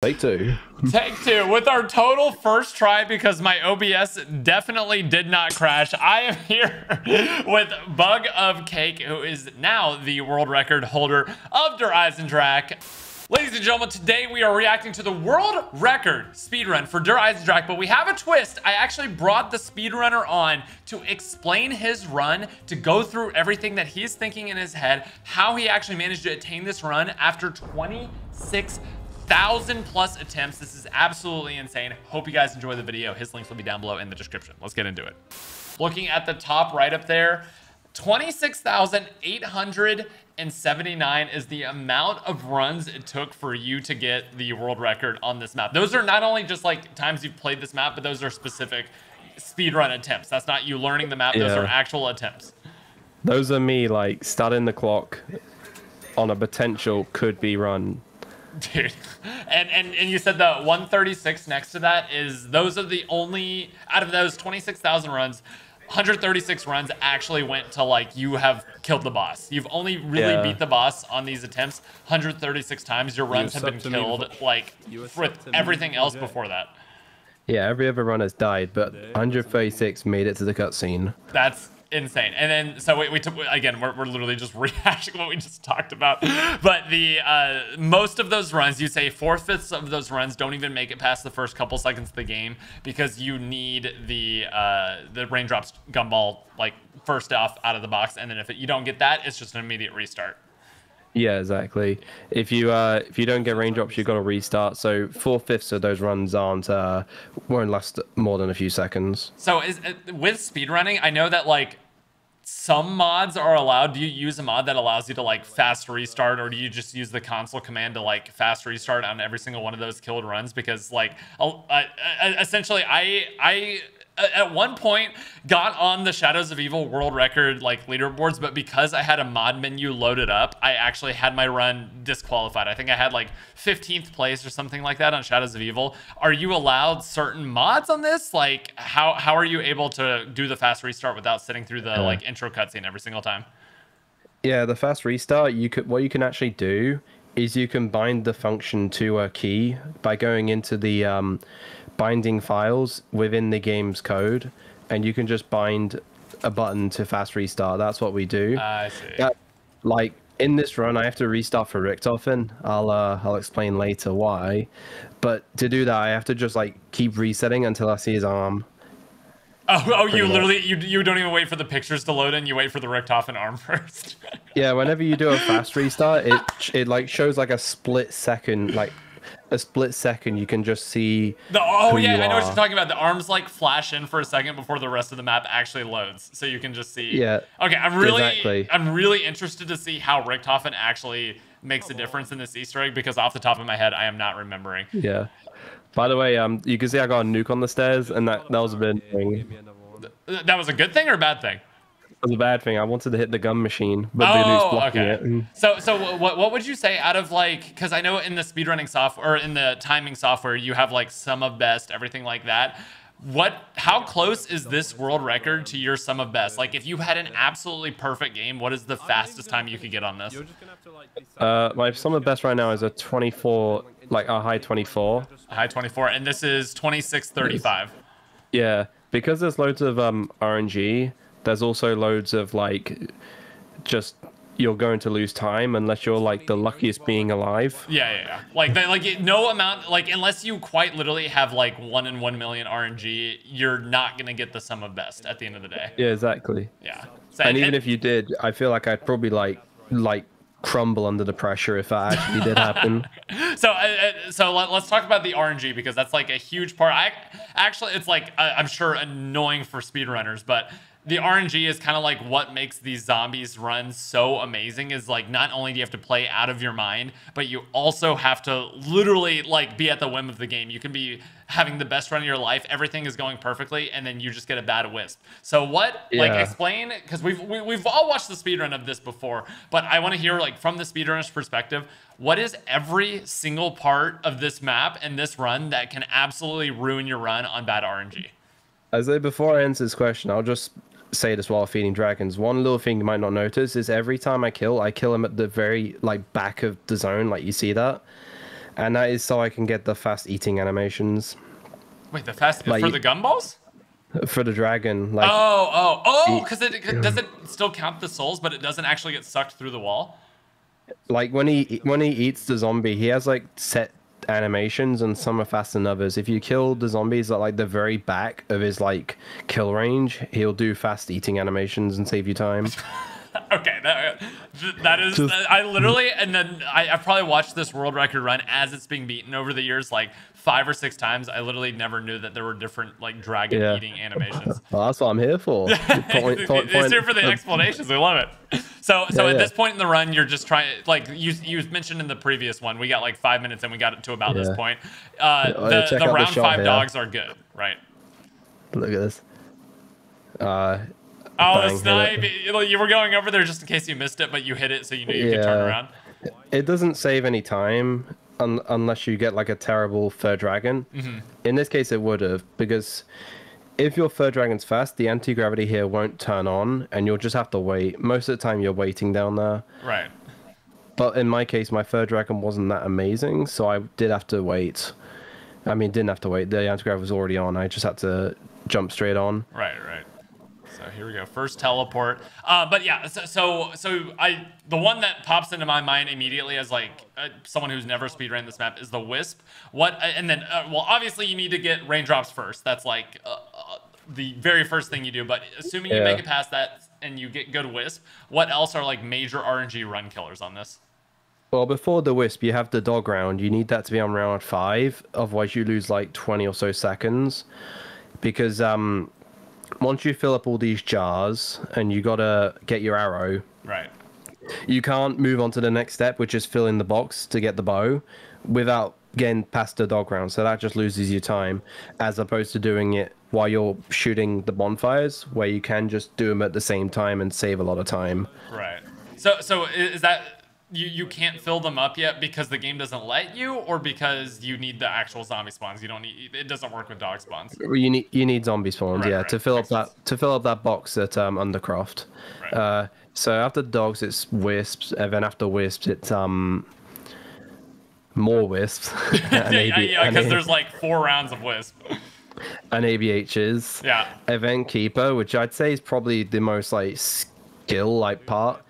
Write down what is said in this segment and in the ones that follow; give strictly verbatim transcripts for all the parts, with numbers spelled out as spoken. Take two. Take two with our total first try because my O B S definitely did not crash. I am here with Bug of Cake, who is now the world record holder of Der Eisendrache. Ladies and gentlemen, today we are reacting to the world record speedrun for Der Eisendrache, but we have a twist. I actually brought the speedrunner on to explain his run, to go through everything that he's thinking in his head, how he actually managed to attain this run after twenty-six thousand plus attempts. This is absolutely insane. Hope you guys enjoy the video. His links will be down below in the description. Let's get into it. Looking at the top right up there, twenty-six thousand eight hundred seventy-nine is the amount of runs it took for you to get the world record on this map. Those are not only just like times you've played this map, but those are specific speedrun attempts. That's not you learning the map. Yeah. Those are actual attempts. Those are me like starting the clock on a potential could be run. Dude, and, and and you said the one thirty-six next to that is, those are the only, out of those twenty-six thousand runs, one hundred thirty-six runs actually went to like, you have killed the boss. You've only really yeah. beat the boss on these attempts one hundred thirty-six times. Your runs have been killed like with everything else before that. Yeah, every other run has died, but one hundred thirty-six made it to the cutscene. That's insane. And then so we, we took again we're, we're literally just rehashing what we just talked about, but the uh most of those runs, you say four-fifths of those runs don't even make it past the first couple seconds of the game because you need the uh the raindrops gumball like first off out of the box, and then if it, you don't get that, it's just an immediate restart. Yeah, exactly. If you uh if you don't get raindrops, you've got to restart. So four-fifths of those runs aren't uh won't last more than a few seconds. So is with speedrunning, I know that like some mods are allowed. Do you use a mod that allows you to like fast restart, or do you just use the console command to like fast restart on every single one of those killed runs? Because like uh, essentially I I at one point got on the Shadows of Evil world record like leaderboards, but because I had a mod menu loaded up, I actually had my run disqualified. I think I had like fifteenth place or something like that on Shadows of Evil. Are you allowed certain mods on this? Like how, how are you able to do the fast restart without sitting through the yeah. like intro cutscene every single time? Yeah, the fast restart, you could, what you can actually do is you can bind the function to a key by going into the um, binding files within the game's code, and you can just bind a button to fast restart. That's what we do. I see. That, like in this run, I have to restart for Richtofen. I'll uh, I'll explain later why, but to do that, I have to just like keep resetting until I see his arm. Oh, oh you much. literally you you don't even wait for the pictures to load in. You wait for the Richtofen arm first. Yeah, whenever you do a fast restart, it it like shows like a split second like. a split second you can just see the oh yeah I know what you're talking about. The arms like flash in for a second before the rest of the map actually loads, so you can just see. Yeah, okay. I'm really exactly. I'm really interested to see how Richtofen actually makes a difference in this Easter egg, because off the top of my head I am not remembering. Yeah, by the way, um you can see I got a nuke on the stairs, and that that was a bad thing. That was a good thing or a bad thing? It was a bad thing. I wanted to hit the gun machine, but oh, the nuke's blocking okay. it. So, so what what would you say out of like, because I know in the speedrunning software, or in the timing software, you have like sum of best, everything like that. What, how close is this world record to your sum of best? Like, if you had an absolutely perfect game, what is the fastest time you could get on this? Uh, my sum of best right now is a twenty-four, like a high twenty-four. A high twenty-four, and this is twenty-six thirty-five. Yeah, because there's loads of um R N G. There's also loads of like, just you're going to lose time unless you're like the luckiest being alive. Yeah, yeah, yeah. Like, they, like no amount, like unless you quite literally have like one in one million R N G, you're not gonna get the sum of best at the end of the day. Yeah, exactly. Yeah. So, and, and even if you did, I feel like I'd probably like like crumble under the pressure if that actually did happen. So, uh, so let, let's talk about the R N G, because that's like a huge part. I actually, it's like uh, I'm sure annoying for speedrunners, but the R N G is kind of like what makes these zombies run so amazing, is like not only do you have to play out of your mind, but you also have to literally like be at the whim of the game. You can be having the best run of your life, everything is going perfectly, and then you just get a bad Wisp. So what, yeah. like explain, because we've, we, we've all watched the speedrun of this before, but I want to hear like from the speedrunner's perspective, what is every single part of this map and this run that can absolutely ruin your run on bad R N G? As I, before I answer this question, I'll just say this while feeding dragons. One little thing you might not notice is every time I kill, I kill him at the very like back of the zone, like you see that, And that is so I can get the fast eating animations. Wait, the fast like, for the gumballs? For the dragon, like oh, oh, oh, because it, it doesn't still count the souls, but it doesn't actually get sucked through the wall. Like when he when he eats the zombie, he has like set animations, and some are faster than others. If you kill the zombies at like the very back of his like kill range, he'll do fast eating animations and save you time. Okay, that, that is Just, I literally and then I, I probably watched this world record run as it's being beaten over the years like five or six times. I literally never knew that there were different like dragon yeah. eating animations. Well, that's what I'm here for. point, point, it's here for the explanations. We love it. So so yeah, at yeah. this point in the run, you're just trying, like you you mentioned in the previous one, we got like five minutes and we got it to about yeah. this point. Uh, oh, the, the round the shot, five yeah. dogs are good, right? Look at this. Uh, Oh, the snipe! You were going over there just in case you missed it, but you hit it, so you knew you yeah. could turn around. It doesn't save any time un unless you get like a terrible fur dragon. Mm-hmm. In this case, it would have, because if your fur dragon's fast, the anti-gravity here won't turn on, and you'll just have to wait. Most of the time, you're waiting down there. Right. But in my case, my fur dragon wasn't that amazing, so I did have to wait. I mean, didn't have to wait. The anti-gravity was already on. I just had to jump straight on. Right, right. So here we go. First teleport. Uh, but yeah, so, so so I the one that pops into my mind immediately as like uh, someone who's never speedrun this map is the Wisp. What and then uh, well, obviously you need to get raindrops first. That's like uh, uh, the very first thing you do. But assuming yeah. you make it past that and you get good Wisp, what else are like major R N G run killers on this? Well, before the Wisp, you have the dog round. You need that to be on round five, otherwise you lose like twenty or so seconds, because um. once you fill up all these jars and you gotta get your arrow, right, you can't move on to the next step, which is fill in the box to get the bow, without getting past the dog round. So that just loses you time, as opposed to doing it while you're shooting the bonfires, where you can just do them at the same time and save a lot of time. Right. So, so is that you? You can't fill them up yet because the game doesn't let you, or because you need the actual zombie spawns. You don't need. It doesn't work with dog spawns. You need you need zombie spawns, right, yeah, right. to fill Makes up sense. that to fill up that box at um, Undercroft. Right. Uh, so after dogs, it's wisps, and then after wisps, it's um more wisps. yeah, yeah, yeah, because there's like four rounds of wisp. And A B Hs. Yeah. Event keeper, which I'd say is probably the most like skill like part.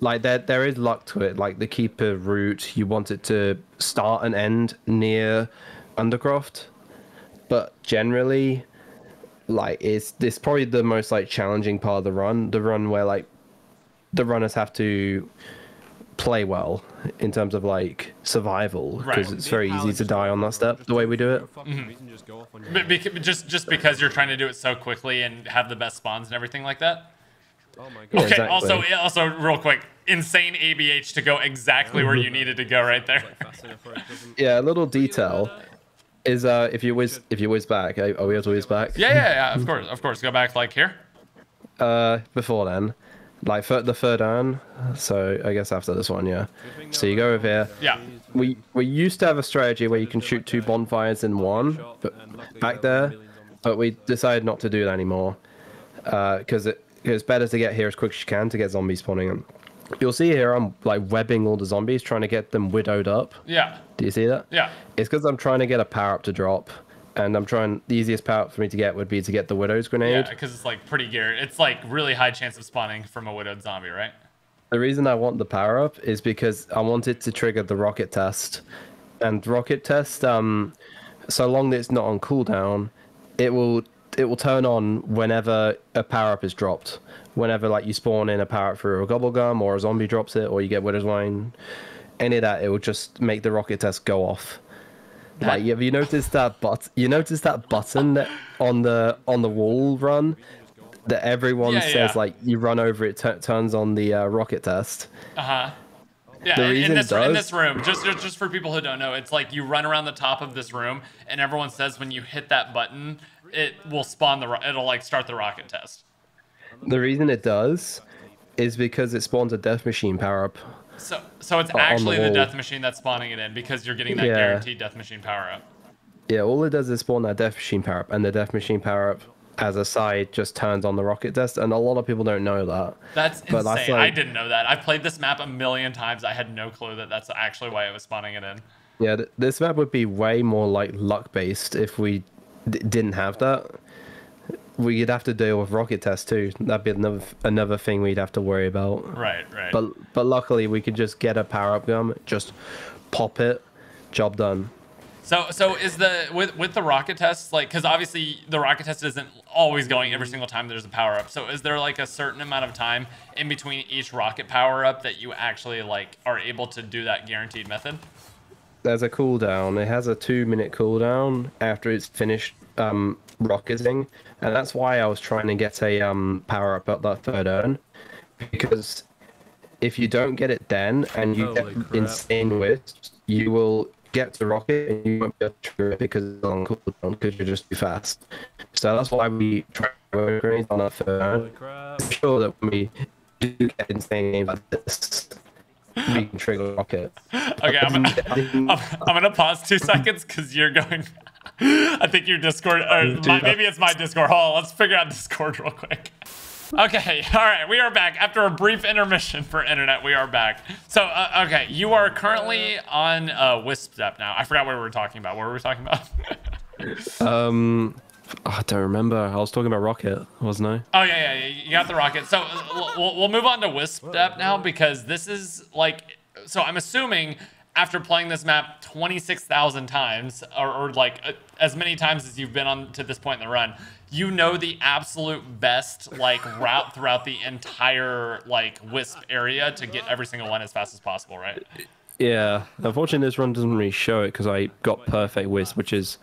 Like there, there is luck to it. Like the keeper route, you want it to start and end near Undercroft, but generally, like it's this probably the most like challenging part of the run. The run where like the runners have to play well in terms of like survival, because right. it's very easy to die on that step. The way we do it, mm-hmm. just just because you're trying to do it so quickly and have the best spawns and everything like that. Oh my God. Okay, exactly. also, also, real quick, insane A B H to go exactly where you needed to go right there. Yeah, a little detail is uh, if you whiz, if you whiz back, are we able to whiz back? Yeah, yeah, yeah, of course, of course. Go back like here. Uh, before then, like for the third one, so I guess after this one, yeah. So you go over here. Yeah. We, we used to have a strategy where you can shoot two bonfires in one, but back there, but we decided not to do that anymore, because uh, it. It's better to get here as quick as you can to get zombies spawning. You'll see here I'm like webbing all the zombies, trying to get them widowed up. Yeah. Do you see that? Yeah. It's because I'm trying to get a power up to drop, and I'm trying. The easiest power up for me to get would be to get the widow's grenade. Yeah, because it's like pretty geared. It's like really high chance of spawning from a widowed zombie, right? The reason I want the power up is because I wanted to trigger the rocket test, and rocket test, um, so long that it's not on cooldown, it will. It will turn on whenever a power-up is dropped. Whenever like you spawn in a power-up through a Gobblegum, or a zombie drops it, or you get Widow's Wine, any of that, it will just make the rocket test go off. That... Like, have you noticed that but you noticed that button that on the on the wall run that everyone yeah, says yeah. like you run over it, t turns on the uh, rocket test. Uh-huh. Yeah, the in, this, in this room, just just for people who don't know, it's like you run around the top of this room, and everyone says when you hit that button, it will spawn the, it'll like start the rocket test. The reason it does is because it spawns a Death Machine power up. So, so it's actually the, the Death Machine that's spawning it in, because you're getting that yeah. guaranteed Death Machine power up. Yeah, all it does is spawn that Death Machine power up, and the Death Machine power up, as a side, just turns on the rocket test, and a lot of people don't know that. That's but insane. That's like, I didn't know that. I've played this map a million times. I had no clue that that's actually why it was spawning it in. Yeah, th this map would be way more like luck-based if we d didn't have that. We'd have to deal with rocket tests too. That'd be another another thing we'd have to worry about. Right, right. But but luckily we could just get a power-up gun, just pop it, job done. So so is the with with the rocket tests, like, because obviously the rocket test isn't always going every single time there's a power-up. So is there like a certain amount of time in between each rocket power-up that you actually like are able to do that guaranteed method? There's a cooldown. It has a two-minute cooldown after it's finished um, rocketing, and that's why I was trying to get a um, power up at that third urn, because if you don't get it then and you Holy get crap. insane wisps, you will get to rocket and you won't be able to trigger it because it's on cooldown because you're just too fast. So that's why we try to work on that third urn. I'm sure that when we do get insane games like this, we can trigger rocket. Okay, I'm gonna, I'm, I'm gonna pause two seconds because you're going. I think your Discord, or my, maybe it's my Discord. Hold on, let's figure out Discord real quick. Okay, all right, we are back after a brief intermission for internet. We are back. So, uh, okay, you are currently on uh, Wisp app now. I forgot what we were talking about. What were we talking about? um. I don't remember. I was talking about rocket, wasn't I? Oh yeah, yeah, yeah. You got the rocket. So we'll, we'll move on to Wisp app now, because this is like, so I'm assuming after playing this map twenty-six thousand times, or, or like uh, as many times as you've been on to this point in the run, you know the absolute best like route throughout the entire like Wisp area to get every single one as fast as possible, right? Yeah. Unfortunately, this run doesn't really show it because I got perfect Wisp, which is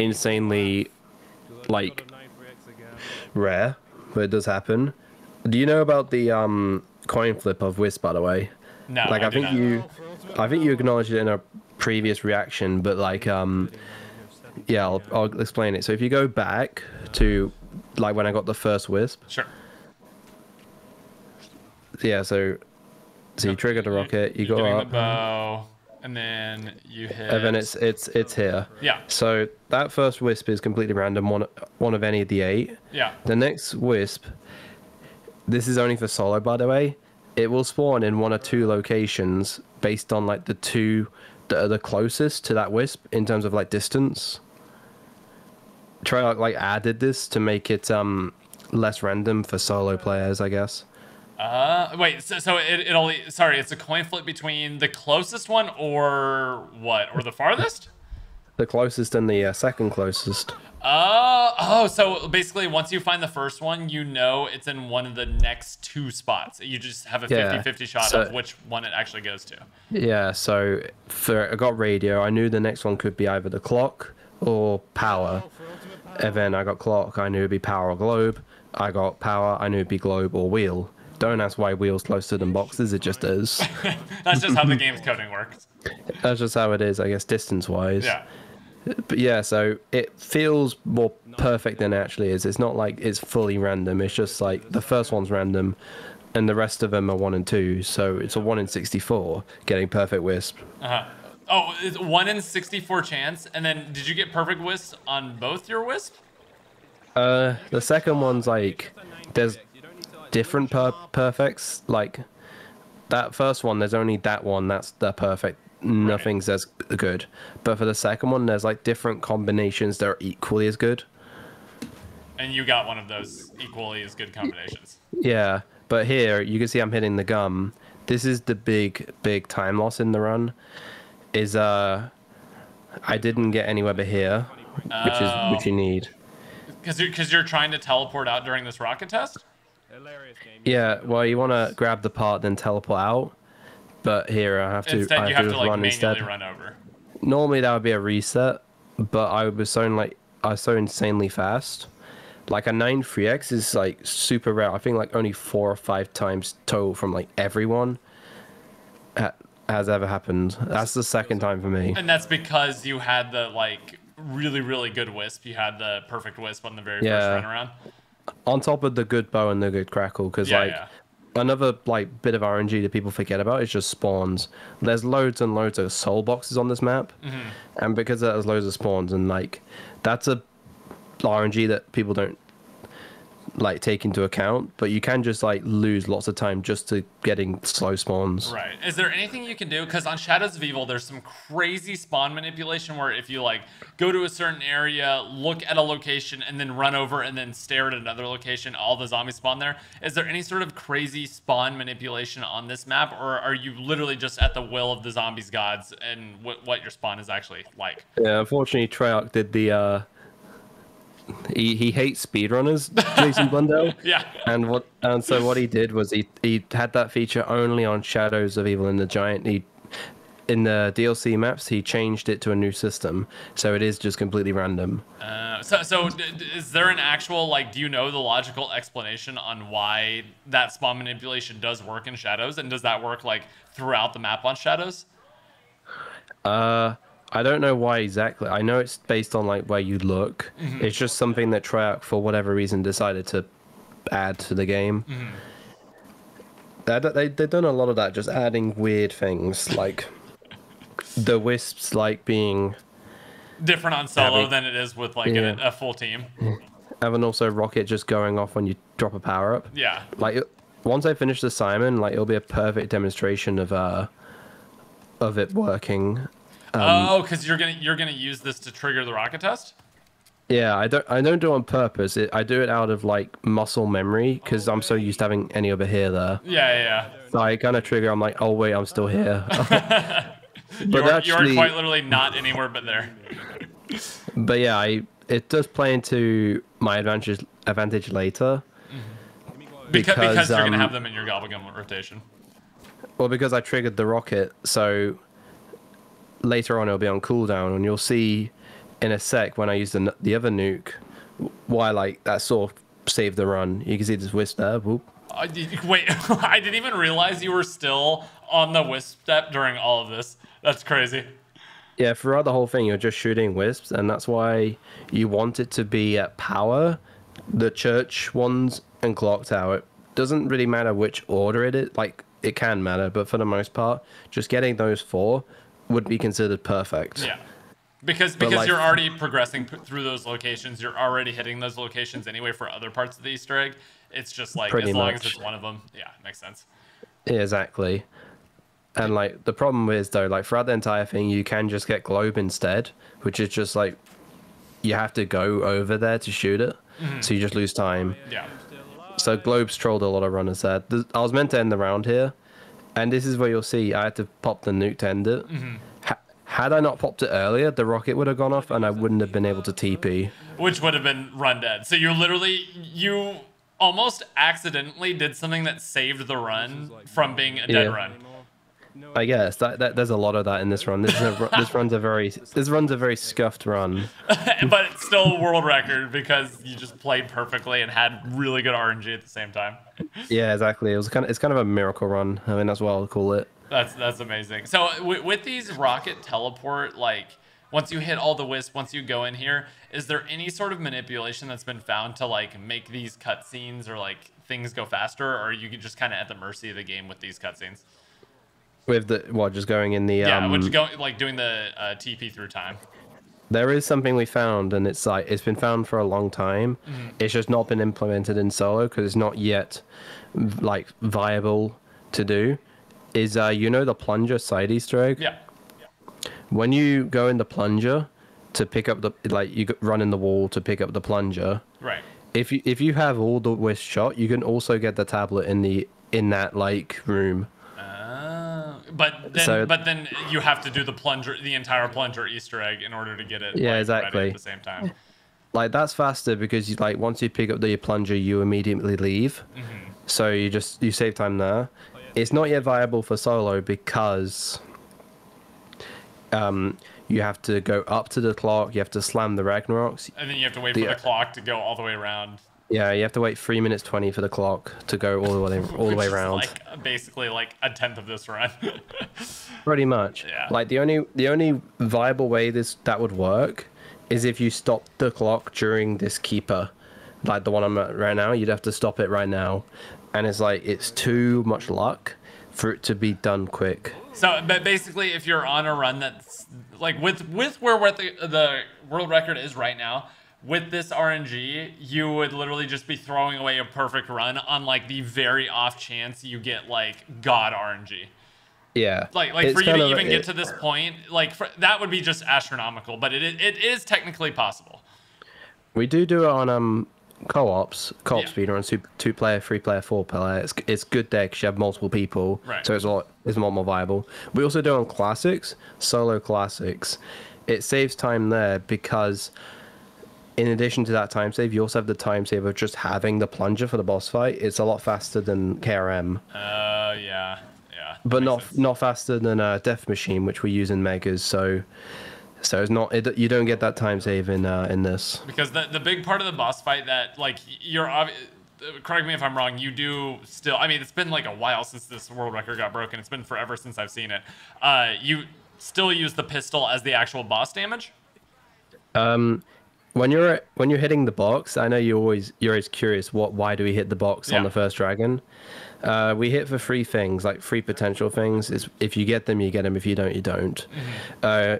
insanely like rare, but it does happen. Do you know about the um coin flip of Wisp, by the way? No, like I, I think not. you I think you acknowledged it in a previous reaction, but like um yeah, I'll, I'll explain it. So if you go back to like when I got the first Wisp, sure, yeah, so so you trigger the rocket, you go up the bow, and then you hit, and then it's it's it's here. Yeah. So that first Wisp is completely random, one one of any of the eight. Yeah. The next Wisp, this is only for solo, by the way. It will spawn in one or two locations based on like the two that are the closest to that Wisp in terms of like distance. Treyarch like added this to make it um less random for solo players, I guess. Uh, wait, so, so it, it only, sorry, it's a coin flip between the closest one or what? Or the farthest? The closest and the uh, second closest. Uh, oh, so basically once you find the first one, you know it's in one of the next two spots. You just have a fifty fifty yeah. shot so, of which one it actually goes to. Yeah, so for, I got radio. I knew the next one could be either the clock or power. power. And then I got clock. I knew it'd be power or globe. I got power. I knew it'd be globe or wheel. Don't ask why wheels closer than boxes, it just is. That's just how the game's coding works. That's just how it is, I guess, distance wise. Yeah. But yeah, so it feels more perfect than it actually is. It's not like it's fully random. It's just like the first one's random and the rest of them are one and two. So it's a one in sixty-four getting perfect Wisp. Uh-huh. Oh, it's one in sixty-four chance. And then did you get perfect Wisp on both your Wisp? Uh, the second one's like, there's different per perfects. Like that first one, there's only that one that's the perfect, nothing's as good. But for the second one, there's like different combinations that are equally as good, and you got one of those equally as good combinations. Yeah, but here you can see I'm hitting the gum. This is the big big time loss in the run, is uh I didn't get anywhere but here, which is what you need, because you're, because you're trying to teleport out during this rocket test. Yeah, well, you want to grab the part then teleport out, but here I have to. Instead, I have you have to, to like run manually instead. run over. Normally that would be a reset, but I was so like I was so insanely fast. Like a nine three X is like super rare. I think like only four or five times total from like everyone has ever happened. That's the second time for me. And that's because you had the like really really good Wisp. You had the perfect Wisp on the very yeah. first run around. On top of the good bow and the good crackle, because yeah, like yeah. another like bit of R N G that people forget about is just spawns. There's loads and loads of soul boxes on this map, mm-hmm. and because there's loads of spawns, and like that's a R N G that people don't like take into account, but you can just like lose lots of time just to getting slow spawns. Right. Is there anything you can do? Because on Shadows of Evil, there's some crazy spawn manipulation where if you like go to a certain area, look at a location, and then run over and then stare at another location, all the zombies spawn there. Is there any sort of crazy spawn manipulation on this map, or are you literally just at the will of the zombies gods and what what your spawn is actually like? Yeah, unfortunately, Treyarch did the. Uh... He, he hates speedrunners, Jason Blundell. Yeah. And what and so what he did was he he had that feature only on Shadows of Evil and the Giant. He in the D L C maps he changed it to a new system, so it is just completely random. Uh, so so is there an actual like? Do you know the logical explanation on why that spawn manipulation does work in Shadows, and does that work like throughout the map on Shadows? Uh. I don't know why exactly. I know it's based on like where you look. Mm-hmm. It's just something that Treyarch, for whatever reason, decided to add to the game. Mm-hmm. They, they, they've done a lot of that, just adding weird things, like the Wisps like being... different on solo having, than it is with like yeah. a, a full team. And also Rocket just going off when you drop a power-up. Yeah. Like it, once I finish the Simon, like it'll be a perfect demonstration of uh, of it working. Um, oh, because you're gonna you're gonna use this to trigger the rocket test. Yeah, I don't I don't do it on purpose. It, I do it out of like muscle memory because oh, I'm so used to having any over here there. Yeah, yeah. So I kind of trigger. I'm like, oh wait, I'm still here. But you're, actually, you're quite literally not anywhere but there. But yeah, I, it does play into my advantage advantage later. Mm-hmm. because, because because you're um, gonna have them in your Gobblegum rotation. Well, because I triggered the rocket, so. Later on it'll be on cooldown, and you'll see in a sec when I use the, the other nuke why like that sort of saved the run. You can see this Wisp there. Whoop. Uh, wait, I didn't even realize you were still on the Wisp step during all of this. That's crazy. Yeah, throughout the whole thing you're just shooting Wisps, and that's why you want it to be at power, the church ones, and clock tower. It doesn't really matter which order it is. Like, it can matter, but for the most part just getting those four would be considered perfect. Yeah, because because like, you're already progressing through those locations. You're already hitting those locations anyway for other parts of the Easter egg. It's just like as long much. as it's one of them. Yeah, makes sense. Exactly. And like the problem is though, like throughout the entire thing, you can just get globe instead, which is just like you have to go over there to shoot it, mm-hmm. so you just lose time. Yeah. So globes trolled a lot of runners there. I was meant to end the round here. And this is where you'll see I had to pop the nuke to end it. Mm-hmm. ha had I not popped it earlier, the rocket would have gone off and I wouldn't have been able to T P. Which would have been run dead. So you're literally, you almost accidentally did something that saved the run from being a dead yeah. run. I guess that, that there's a lot of that in this run. This, is a, this run's a very this run's a very scuffed run, but it's still a world record because you just played perfectly and had really good R N G at the same time. Yeah, exactly. It was kind of it's kind of a miracle run. I mean, that's what I'll call it. That's that's amazing. So w with these rocket teleport, like once you hit all the Wisp, once you go in here, is there any sort of manipulation that's been found to like make these cutscenes or like things go faster, or are you just kind of at the mercy of the game with these cutscenes? With the what, just going in the yeah, um, which go like doing the uh, T P through time. There is something we found, and it's like it's been found for a long time. Mm-hmm. It's just not been implemented in solo because it's not yet like viable to do. Is uh, you know the plunger side Easter egg? Yeah. yeah. When you go in the plunger to pick up the like you run in the wall to pick up the plunger. Right. If you if you have all the Wisp shot, you can also get the tablet in the in that like room. But then, so, but then you have to do the plunger, the entire plunger Easter egg, in order to get it. Yeah, like, exactly. Right at the same time, like that's faster because you, like once you pick up the plunger, you immediately leave. Mm-hmm. So you just you save time there. Oh, yeah. It's not yet viable for solo because um, you have to go up to the clock. You have to slam the Ragnaroks, and then you have to wait the, for the clock to go all the way around. Yeah, you have to wait three minutes twenty for the clock to go all the way all the way around. Like basically like a tenth of this run. Pretty much. Yeah. Like the only the only viable way this that would work is if you stop the clock during this keeper, like the one I'm at right now. You'd have to stop it right now, and it's like it's too much luck for it to be done quick. So, but basically, if you're on a run that's like with with where, where the the world record is right now. with this R N G, you would literally just be throwing away a perfect run on like the very off chance you get like God R N G. Yeah. Like, like it's for you to even it, get to this point, like for, that would be just astronomical, but it it is technically possible. We do do it on um co-ops, co-op yeah. speedrun, two, two player, three player, four player. It's it's good there because you have multiple people, right. so it's a lot it's a lot more viable. We also do it on classics, solo classics. It saves time there because, in addition to that time save, you also have the time save of just having the plunger for the boss fight. It's a lot faster than K R M. Uh, yeah, yeah. But not sense. not faster than uh, Death Machine, which we use in Megas. So, so it's not it, you don't get that time save in uh, in this. Because the the big part of the boss fight that like you're correct me if I'm wrong. You do still. I mean, it's been like a while since this world record got broken. It's been forever since I've seen it. Uh, you still use the pistol as the actual boss damage. Um. When you're when you're hitting the box, I know you always you're always curious what why do we hit the box yeah. on the first dragon? Uh, we hit for three things, like three potential things. Is if you get them, you get them. If you don't, you don't. Uh,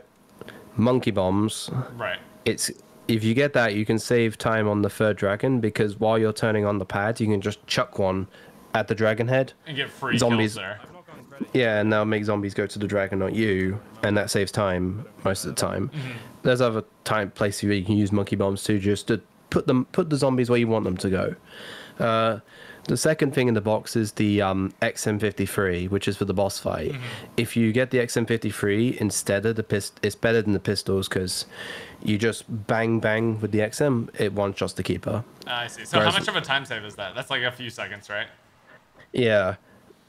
monkey bombs. Right. It's if you get that, you can save time on the third dragon because while you're turning on the pad, you can just chuck one at the dragon head and get free zombies kills there. Yeah, and they'll make zombies go to the dragon, not you, and that saves time most of the time. Mm-hmm. There's other time places where you can use monkey bombs too, just to put them, put the zombies where you want them to go. Uh, the second thing in the box is the um, X M fifty-three, which is for the boss fight. Mm-hmm. If you get the X M fifty-three instead of the pistol, it's better than the pistols because you just bang bang with the X M, it one-shots the keeper. Uh, I see. So Whereas how much of a time save is that? That's like a few seconds, right? Yeah.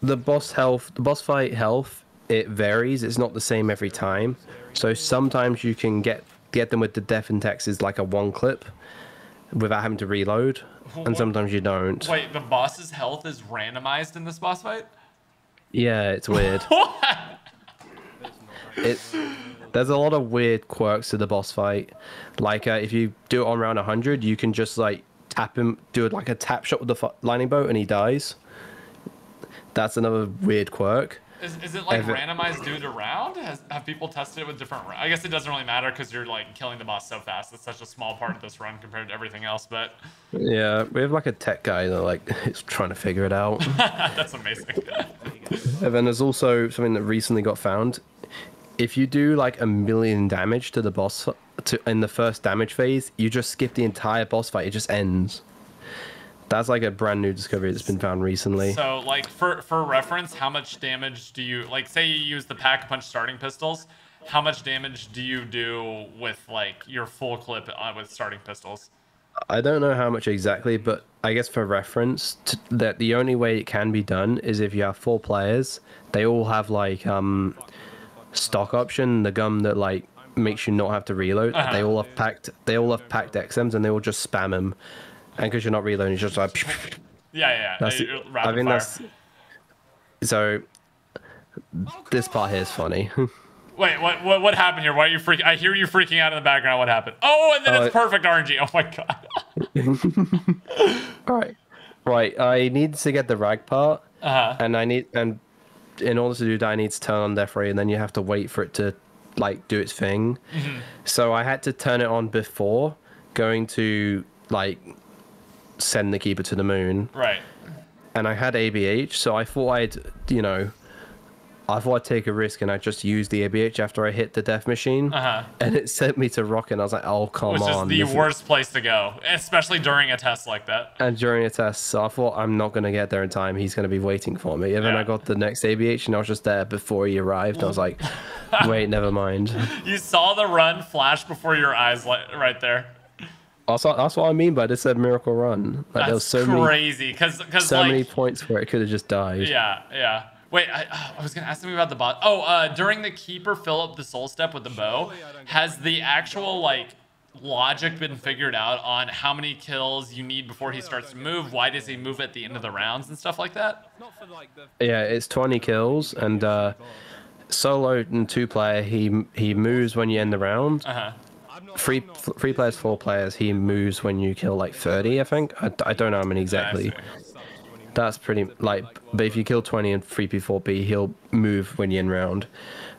The boss health, the boss fight health, it varies. It's not the same every time. So sometimes you can get get them with the death and taxes like a one clip, without having to reload. And what? Sometimes you don't. Wait, the boss's health is randomized in this boss fight? Yeah, it's weird. What? It's there's a lot of weird quirks to the boss fight. Like uh, if you do it on round one hundred, you can just like tap him, do it like a tap shot with the lightning bolt, and he dies. That's another weird quirk. Is, is it like if randomized it, due to round? Has, have people tested it with different rounds? I guess it doesn't really matter because you're like killing the boss so fast. It's such a small part of this run compared to everything else. But yeah, we have like a tech guy that like is trying to figure it out. That's amazing. And then there's also something that recently got found. If you do like a million damage to the boss to, in the first damage phase, you just skip the entire boss fight. It just ends. That's like a brand new discovery that's been found recently. So like for, for reference, how much damage do you, like say you use the pack punch starting pistols, how much damage do you do with like your full clip on, with starting pistols? I don't know how much exactly, but I guess for reference to, that the only way it can be done is if you have four players, they all have like um stock option, the gun that like makes you not have to reload. Uh-huh. They all have packed, they all have packed X Ms and they all just spam them. And because you're not reloading, it's just like... Yeah, yeah, that's it, I mean, that's... So, this part here is funny. Wait, what, what what happened here? Why are you freaking... I hear you freaking out in the background. What happened? Oh, and then uh, it's perfect R N G. Oh, my God. All right. Right, I need to get the rag part. Uh-huh. And I need... And in order to do that, I need to turn on Death Ray, and then you have to wait for it to, like, do its thing. Mm-hmm. So, I had to turn it on before going to, like... send the keeper to the moon, right? And I had A B H, so I thought I'd, you know, I thought I'd take a risk and I just used the A B H after I hit the Death Machine, uh-huh. and it sent me to rock, and I was like, "Oh come on!" Which is the this worst is... place to go, especially during a test like that. And during a test, so I thought I'm not gonna get there in time. He's gonna be waiting for me, and yeah. then I got the next A B H, and I was just there before he arrived. I was like, "Wait, never mind." You saw the run flash before your eyes, right there. Also, that's what I mean by this miracle run. Like, that's there was so crazy. Many, cause, cause so like, many points where it could have just died. Yeah, yeah. Wait, I, I was going to ask something about the bot. Oh, uh, during the keeper fill up the soul step with the bow, has the actual like logic been figured out on how many kills you need before he starts to move? Why does he move at the end of the rounds and stuff like that? Yeah, it's twenty kills and uh, solo and two player, he, he moves when you end the round. Uh-huh. Three, three players, four players, he moves when you kill like thirty, I think. I, I don't know how many exactly. That's pretty, like, but if you kill twenty and three P, four P, he'll move when you end round.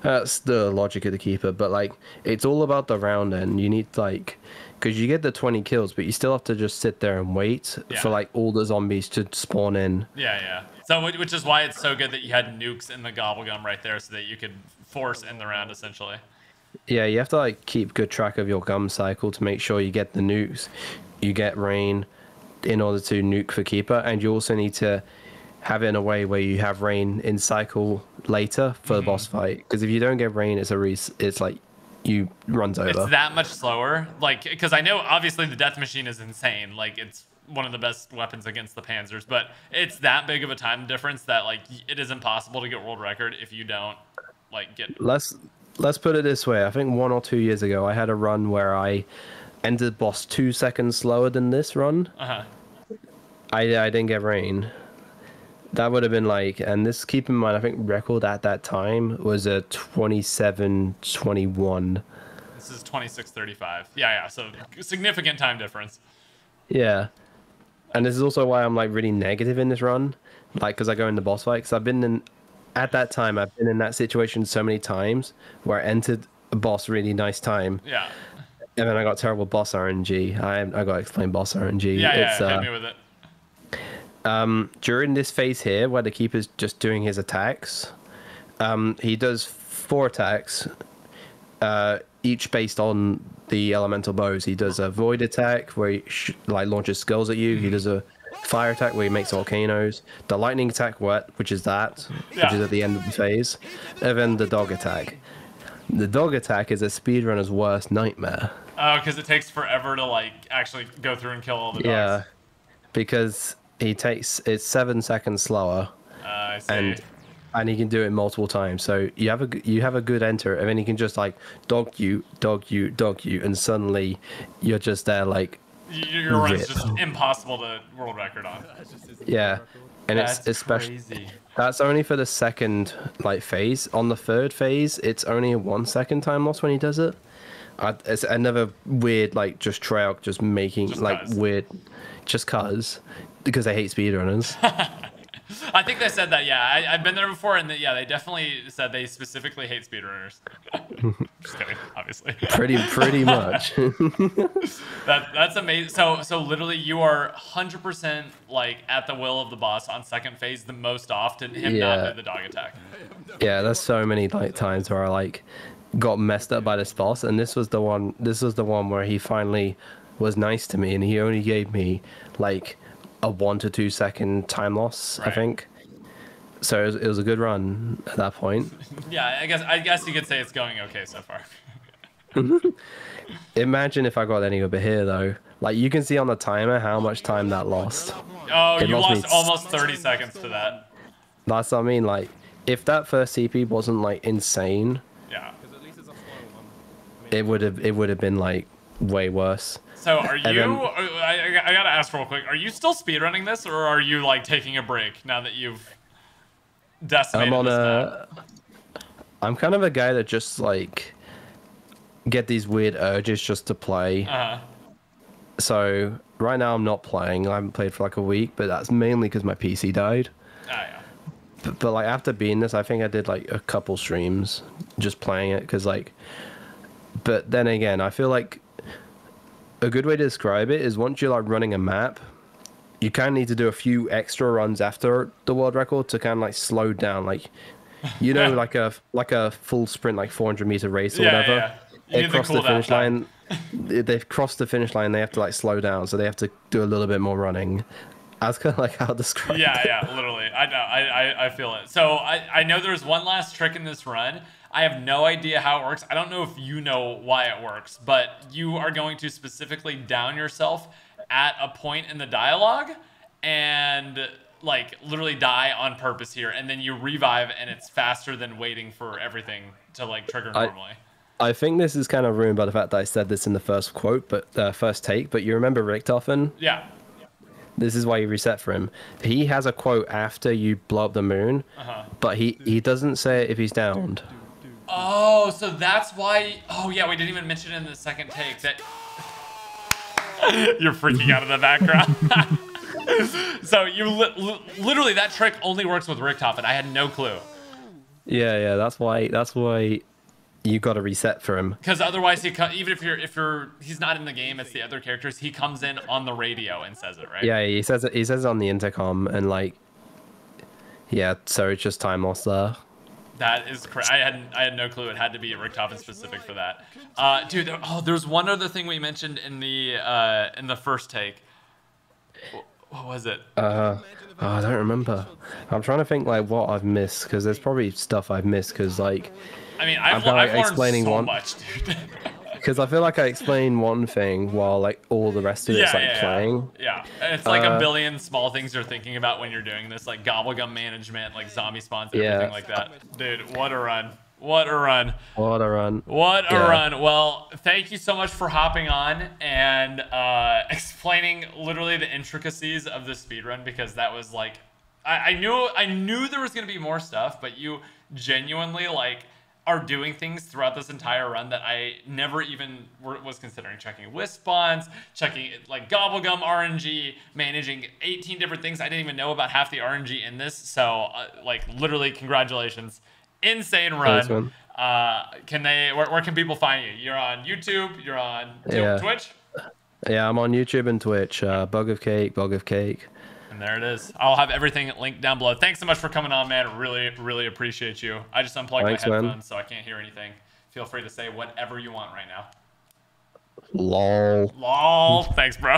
That's the logic of the keeper, but like, it's all about the round end. You need, like, because you get the twenty kills, but you still have to just sit there and wait yeah. for like all the zombies to spawn in. Yeah, yeah. So which is why it's so good that you had nukes in the Gobblegum right there, so that you could force in the round essentially. Yeah, you have to like keep good track of your gum cycle to make sure you get the nukes, you get rain, in order to nuke for keeper, and you also need to have it in a way where you have rain in cycle later for mm-hmm. the boss fight, because if you don't get rain, it's a re it's like you runs over. It's that much slower, like, because I know obviously the Death Machine is insane, like it's one of the best weapons against the Panzers, but it's that big of a time difference that like it is impossible to get world record if you don't like get. Let's let's put it this way. I think one or two years ago I had a run where I ended the boss two seconds slower than this run. Uh-huh. I, I didn't get rain. That would have been like, and this, keep in mind, I think record at that time was a twenty-seven twenty-one. This is twenty-six thirty-five. Yeah, yeah, so significant time difference. Yeah. And this is also why I'm like really negative in this run, like because I go in the boss fight, because I've been in, at that time, I've been in that situation so many times where I entered a boss really nice time. Yeah. And then I got terrible boss R N G. I I got to explain boss R N G. Yeah, yeah, it's, yeah uh, hit me with it. Um, during this phase here, where the keeper's just doing his attacks, um, he does four attacks, uh, each based on the elemental bows. He does a void attack where he sh like launches skulls at you. He does a fire attack where he makes volcanoes. The lightning attack, what which is that, yeah. which is at the end of the phase, and then the dog attack. The dog attack is a speedrunner's worst nightmare. Oh, because it takes forever to like actually go through and kill all the dogs. Yeah, because he takes it's seven seconds slower, uh, I see. and and he can do it multiple times. So you have a you have a good enter, and then he can just like dog you, dog you, dog you, and suddenly you're just there like your run's just impossible to world record on. Yeah, and that's it's especially crazy. That's only for the second like phase. On the third phase, it's only a one second time loss when he does it. I, it's another weird like just Treyarch just making just like cause. weird, just cause. Because they hate speedrunners. I think they said that, yeah. I, I've been there before, and the, yeah, they definitely said they specifically hate speedrunners. Just kidding, obviously. Pretty, pretty much. that, that's amazing. So, so literally, you are one hundred percent like at the will of the boss on second phase the most often. Him yeah. not do the dog attack. Yeah, there's so many like times where I like got messed up by this boss, and this was the one. This was the one where he finally was nice to me, and he only gave me like a one to two second time loss, right. I think. So it was, it was a good run at that point. Yeah, I guess I guess you could say it's going okay so far. Imagine if I got any over here though. Like you can see on the timer how much time that lost. Oh, it you lost, lost almost thirty seconds to that. That's what I mean. Like if that first C P wasn't like insane, yeah, it would have it would have been like way worse. So are you, then, I, I gotta ask real quick, are you still speedrunning this, or are you like taking a break now that you've decimated I'm on this a, I'm kind of a guy that just like get these weird urges just to play. Uh-huh. So right now I'm not playing. I haven't played for like a week, but that's mainly because my P C died. Oh, yeah. But, but like after being this, I think I did like a couple streams just playing it because like, but then again, I feel like a good way to describe it is once you're like running a map, you kind of need to do a few extra runs after the world record to kind of like slow down, like you know, yeah. like a like a full sprint, like four hundred meter race or yeah, whatever. Yeah, yeah. They cross the, cool the finish line. They've crossed the finish line. They have to like slow down, so they have to do a little bit more running. That's kind of like how I describe. Yeah, it. yeah, literally. I know. I, I I feel it. So I I know there's one last trick in this run. I have no idea how it works. I don't know if you know why it works, but you are going to specifically down yourself at a point in the dialogue and like literally die on purpose here. And then you revive and it's faster than waiting for everything to like trigger normally. I, I think this is kind of ruined by the fact that I said this in the first quote, but uh, first take, but you remember Richtofen? Yeah. This is why you reset for him. He has a quote after you blow up the moon, uh-huh. but he, he doesn't say it if he's downed. Oh, so that's why. Oh, yeah, we didn't even mention it in the second take that. You're freaking out in the background. So you li li literally that trick only works with Richtofen. I had no clue. Yeah, yeah, that's why. That's why you got to reset for him. Because otherwise, he even if you're if you're he's not in the game, it's the other characters. He comes in on the radio and says it, right? Yeah, he says it. He says it on the intercom, and like, yeah. So it's just time loss there. That is correct. I had I had no clue it had to be Richtofen specific for that. Uh, dude, there, oh, there's one other thing we mentioned in the uh, in the first take. What was it? Uh, oh, I don't remember. I'm trying to think like what I've missed, because there's probably stuff I've missed, because like I mean I've, I've, like, I've explaining learned so one, much, dude. Because I feel like I explain one thing while like all the rest of it's yeah, like yeah, playing. Yeah, yeah. It's like uh, a billion small things you're thinking about when you're doing this, like gobblegum management, like zombie spawns, and yeah. everything like that. Dude, what a run! What a run! What a run! What a yeah. run! Well, thank you so much for hopping on and uh, explaining literally the intricacies of the speedrun, because that was like, I, I knew I knew there was gonna be more stuff, but you genuinely like are doing things throughout this entire run that I never even were, was considering. Checking Wisp spawns, checking like Gobblegum R N G, managing eighteen different things. I didn't even know about half the R N G in this. So uh, like literally, congratulations. Insane run. Uh, can they? Where, where can people find you? You're on YouTube. You're on yeah. Twitch. Yeah, I'm on YouTube and Twitch. Uh, Bug of Cake. Bug of Cake. And there it is. I'll have everything linked down below. Thanks so much for coming on, man. Really, really appreciate you. I just unplugged Thanks, my headphones, man. So I can't hear anything. Feel free to say whatever you want right now. Lol. Lol. Thanks, bro.